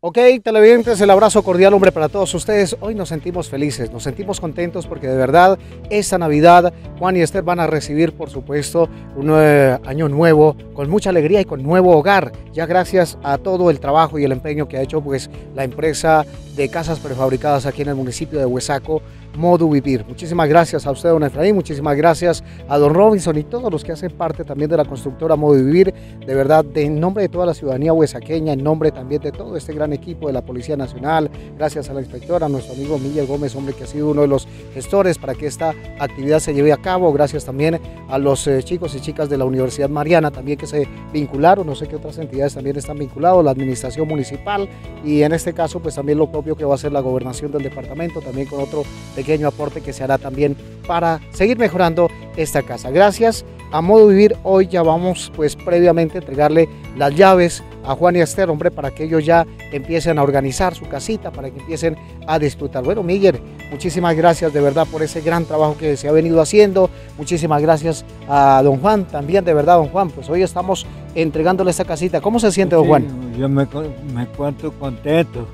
Ok, televidentes, el abrazo cordial, hombre, para todos ustedes. Hoy nos sentimos felices, nos sentimos contentos porque de verdad esta Navidad Juan y Esther van a recibir, por supuesto, un año nuevo con mucha alegría y con nuevo hogar. Ya gracias a todo el trabajo y el empeño que ha hecho pues la empresa de casas prefabricadas aquí en el municipio de Buesaco, Modu Vivir. Muchísimas gracias a usted, don Efraín, muchísimas gracias a don Robinson y todos los que hacen parte también de la constructora Modu Vivir. De verdad, en nombre de toda la ciudadanía huesaqueña, en nombre también de todo este gran equipo de la Policía Nacional, gracias a la inspectora, a nuestro amigo Miguel Gómez, hombre, que ha sido uno de los gestores para que esta actividad se lleve a cabo, gracias también a los chicos y chicas de la Universidad Mariana también que se vincularon, no sé qué otras entidades también están vinculadas, la administración municipal y en este caso pues también lo propio que va a hacer la gobernación del departamento, también con otro pequeño aporte que se hará también para seguir mejorando esta casa. Gracias a Modu Vivir, hoy ya vamos pues previamente a entregarle las llaves a Juan y a Esther, hombre, para que ellos ya empiecen a organizar su casita, para que empiecen a disfrutar. Bueno, Miguel, muchísimas gracias de verdad por ese gran trabajo que se ha venido haciendo. Muchísimas gracias a don Juan también, de verdad, don Juan. Pues hoy estamos entregándole esta casita. ¿Cómo se siente, don Juan? Yo me encuentro contento.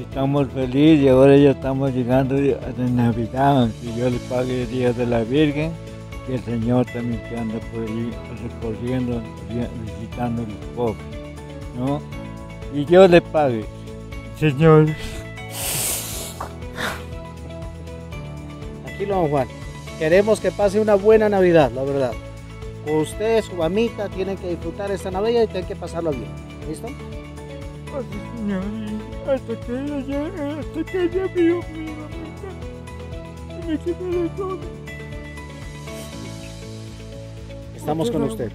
Estamos felices, ahora ya estamos llegando a Navidad. Que Dios les pague el Día de la Virgen. Que el Señor también que anda por ahí recorriendo, visitando los pobres, ¿no? Y yo le pague, Señor. Aquí lo don Juan, queremos que pase una buena Navidad, la verdad. Usted, su mamita, tienen que disfrutar esta Navidad y tienen que pasarla bien, ¿listo? Así, Señor, hasta que ella vio mi mamita, y me quité de todo. Estamos con usted.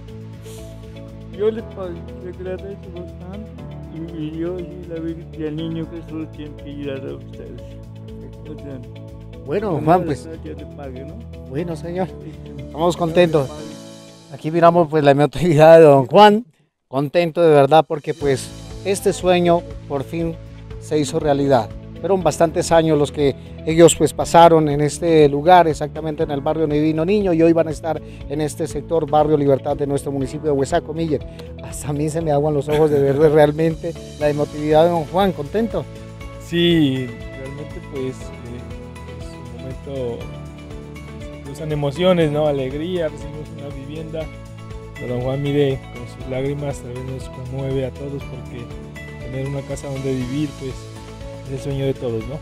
Yo le agradezco bastante y Dios y la Virgen y el niño Jesús tienen que ir a ustedes. O sea, bueno, Juan, pues. Pague, ¿no? Bueno, señor. Estamos contentos. Aquí miramos pues la emotividad de don Juan. Contento de verdad porque pues este sueño por fin se hizo realidad. Fueron bastantes años los que ellos pues pasaron en este lugar, exactamente en el barrio Divino Niño, y hoy van a estar en este sector, Barrio Libertad de nuestro municipio de Buesaco. Miller, hasta a mí se me aguan los ojos de ver realmente la emotividad de don Juan. ¿Contento? Sí, realmente pues es un momento, cruzan emociones, ¿no? Alegría, recibimos una vivienda, pero don Juan, mire, con sus lágrimas tal vez nos conmueve a todos porque tener una casa donde vivir pues es el sueño de todos, ¿no?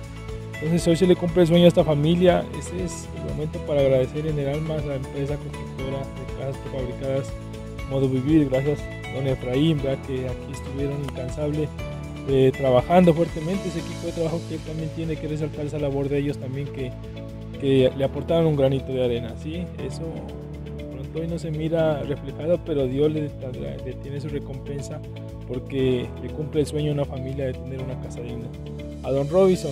Entonces hoy se le cumple el sueño a esta familia. Este es el momento para agradecer en el alma a la empresa constructora de casas prefabricadas Modu Vivir. Gracias don Efraín, ¿verdad? Que aquí estuvieron incansable trabajando fuertemente. Ese equipo de trabajo que él también tiene que resaltar esa labor de ellos también que le aportaron un granito de arena, ¿sí? Eso pronto hoy no se mira reflejado, pero Dios le tiene su recompensa porque le cumple el sueño a una familia de tener una casa digna. A don Robinson,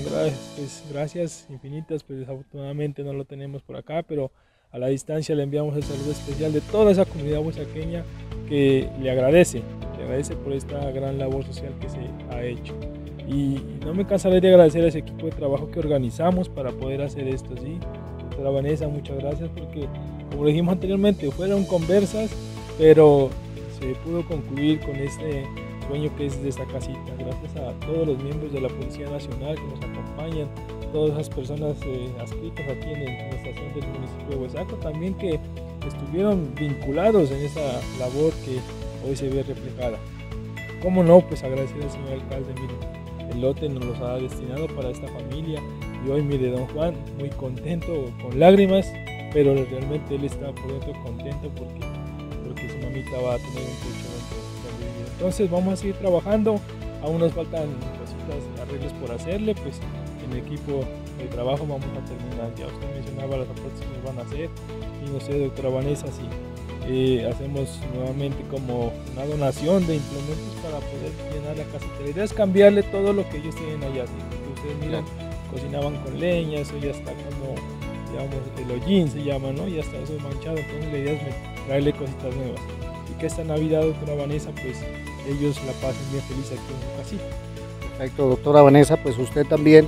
pues, gracias infinitas, pues desafortunadamente no lo tenemos por acá, pero a la distancia le enviamos el saludo especial de toda esa comunidad buesaqueña que le agradece por esta gran labor social que se ha hecho. Y no me cansaré de agradecer a ese equipo de trabajo que organizamos para poder hacer esto, ¿sí? Doctora Vanessa, muchas gracias porque, como dijimos anteriormente, fueron conversas, pero se pudo concluir con este sueño que es de esta casita. Gracias a todos los miembros de la Policía Nacional que nos acompañan, todas las personas adscritas aquí en la administración del municipio de Buesaco también que estuvieron vinculados en esa labor que hoy se ve reflejada. Cómo no, pues agradecer al señor alcalde, mire, el lote nos los ha destinado para esta familia y hoy mire don Juan muy contento, con lágrimas, pero realmente él está por dentro contento porque su mamita va a tener un techo donde vivir. Entonces vamos a seguir trabajando, aún nos faltan cositas, arreglos por hacerle, pues en el equipo de trabajo vamos a terminar. Ya usted mencionaba las aportes que nos van a hacer y no sé, doctora Vanessa, si hacemos nuevamente como una donación de implementos para poder llenar la casa. La idea es cambiarle todo lo que ellos tienen allá, ¿sí? Porque ustedes miran, cocinaban con leña, eso ya está como, digamos, el hollín se llama, ¿no? Ya está eso manchado, entonces la idea es traerle cositas nuevas. Y que esta Navidad, doctora Vanessa, pues ellos la pasen bien feliz aquí en su casita. Perfecto, doctora Vanessa, pues usted también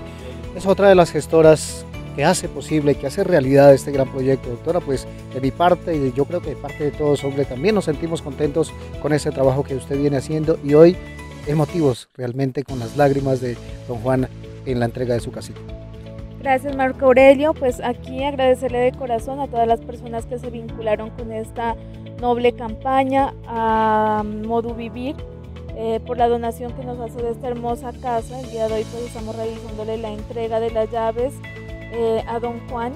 es otra de las gestoras que hace posible, que hace realidad este gran proyecto. Doctora, pues de mi parte y yo creo que de parte de todos, hombre, también nos sentimos contentos con ese trabajo que usted viene haciendo y hoy emotivos realmente con las lágrimas de don Juan en la entrega de su casita. Gracias, Marco Aurelio. Pues aquí agradecerle de corazón a todas las personas que se vincularon con esta noble campaña, a Modu Vivir, por la donación que nos hace de esta hermosa casa. El día de hoy pues estamos realizándole la entrega de las llaves a don Juan.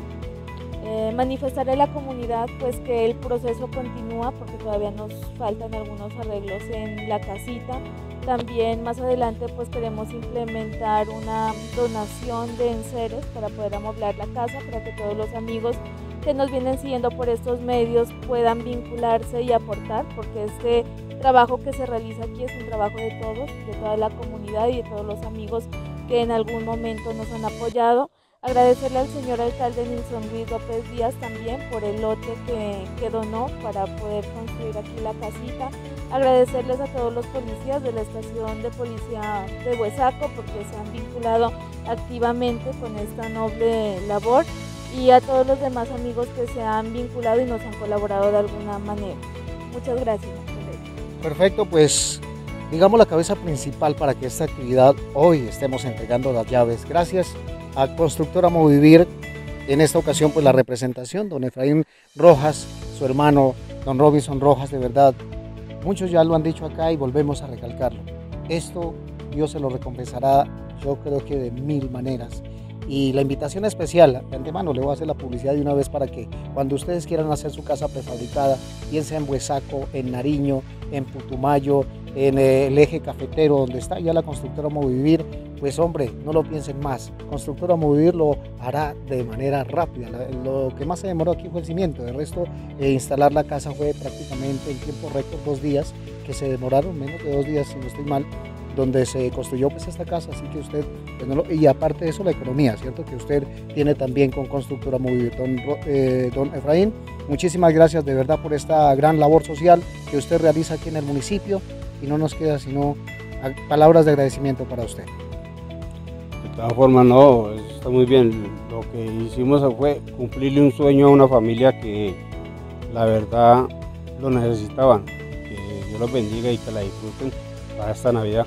Manifestarle a la comunidad pues que el proceso continúa porque todavía nos faltan algunos arreglos en la casita. También más adelante pues queremos implementar una donación de enseres para poder amoblar la casa, para que todos los amigos que nos vienen siguiendo por estos medios puedan vincularse y aportar, porque este trabajo que se realiza aquí es un trabajo de todos, de toda la comunidad y de todos los amigos que en algún momento nos han apoyado. Agradecerle al señor alcalde Nilson Luis López Díaz también por el lote que donó para poder construir aquí la casita. Agradecerles a todos los policías de la estación de policía de Buesaco porque se han vinculado activamente con esta noble labor, y a todos los demás amigos que se han vinculado y nos han colaborado de alguna manera. Muchas gracias. Perfecto, pues digamos la cabeza principal para que esta actividad hoy estemos entregando las llaves. Gracias a Constructora Modu Vivir, en esta ocasión pues la representación, don Efraín Rojas, su hermano, don Robinson Rojas. De verdad, muchos ya lo han dicho acá y volvemos a recalcarlo, esto Dios se lo recompensará, yo creo que de mil maneras, y la invitación especial, de antemano le voy a hacer la publicidad de una vez para que cuando ustedes quieran hacer su casa prefabricada, piensen en Buesaco, en Nariño, en Putumayo, en el eje cafetero donde está ya la Constructora Modu Vivir, pues hombre, no lo piensen más, Constructora Modu Vivir lo hará de manera rápida. Lo que más se demoró aquí fue el cimiento, de resto instalar la casa fue prácticamente en tiempo récord, 2 días, que se demoraron menos de 2 días si no estoy mal, donde se construyó pues esta casa, así que usted, pues no lo, y aparte de eso la economía, ¿cierto?, que usted tiene también con Constructora Modu Vivir. Don Efraín, muchísimas gracias de verdad por esta gran labor social que usted realiza aquí en el municipio, y no nos queda sino palabras de agradecimiento para usted. De todas formas, no, eso está muy bien, lo que hicimos fue cumplirle un sueño a una familia que la verdad lo necesitaban. Que Dios los bendiga y que la disfruten para esta Navidad.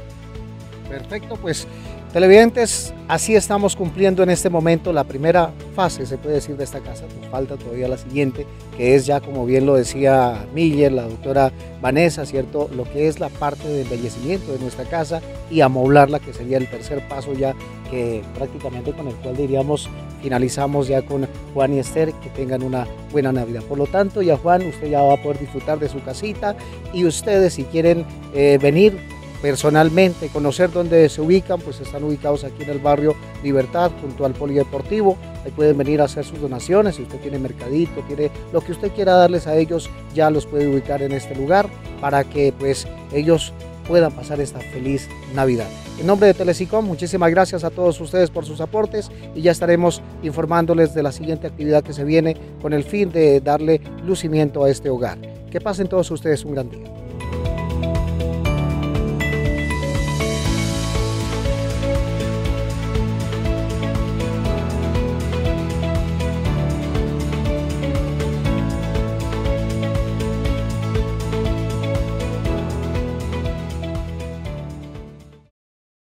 Perfecto, pues televidentes, así estamos cumpliendo en este momento la primera fase, se puede decir, de esta casa. Nos falta todavía la siguiente, que es ya, como bien lo decía Miller, la doctora Vanessa, ¿cierto?, lo que es la parte de embellecimiento de nuestra casa y amoblarla, que sería el tercer paso ya, que prácticamente con el cual diríamos finalizamos ya con Juan y Esther, que tengan una buena Navidad. Por lo tanto, ya Juan, usted ya va a poder disfrutar de su casita, y ustedes si quieren venir personalmente, conocer dónde se ubican, pues están ubicados aquí en el barrio Libertad, junto al Polideportivo. Ahí pueden venir a hacer sus donaciones, si usted tiene mercadito, tiene lo que usted quiera darles a ellos, ya los puede ubicar en este lugar para que pues ellos puedan pasar esta feliz Navidad. En nombre de Telesicom, muchísimas gracias a todos ustedes por sus aportes, y ya estaremos informándoles de la siguiente actividad que se viene con el fin de darle lucimiento a este hogar. Que pasen todos ustedes un gran día.